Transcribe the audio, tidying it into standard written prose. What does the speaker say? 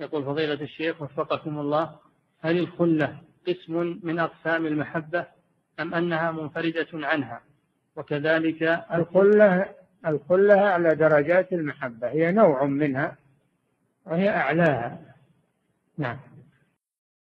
يقول فضيلة الشيخ وفقكم الله، هل الخلة قسم من أقسام المحبة أم أنها منفردة عنها؟ وكذلك الخلة على درجات المحبة، هي نوع منها وهي أعلاها. نعم.